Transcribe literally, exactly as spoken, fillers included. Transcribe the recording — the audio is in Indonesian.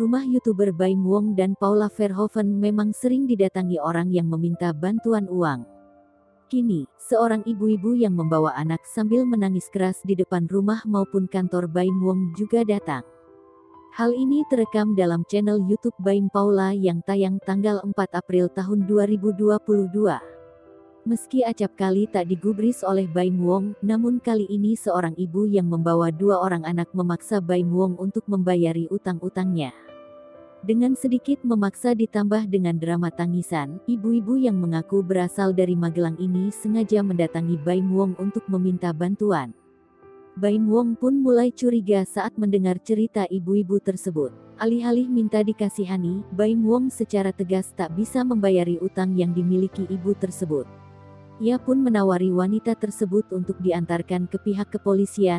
rumah YouTuber Baim Wong dan Paula Verhoeven memang sering didatangi orang yang meminta bantuan uang. Kini, seorang ibu-ibu yang membawa anak sambil menangis keras di depan rumah maupun kantor Baim Wong juga datang. Hal ini terekam dalam channel YouTube Baim Paula yang tayang tanggal empat April tahun dua ribu dua puluh dua. Meski acap kali tak digubris oleh Baim Wong, namun kali ini seorang ibu yang membawa dua orang anak memaksa Baim Wong untuk membayari utang-utangnya. Dengan sedikit memaksa ditambah dengan drama tangisan, ibu-ibu yang mengaku berasal dari Magelang ini sengaja mendatangi Baim Wong untuk meminta bantuan. Baim Wong pun mulai curiga saat mendengar cerita ibu-ibu tersebut. Alih-alih minta dikasihani, Baim Wong secara tegas tak bisa membayari utang yang dimiliki ibu tersebut. Ia pun menawari wanita tersebut untuk diantarkan ke pihak kepolisian.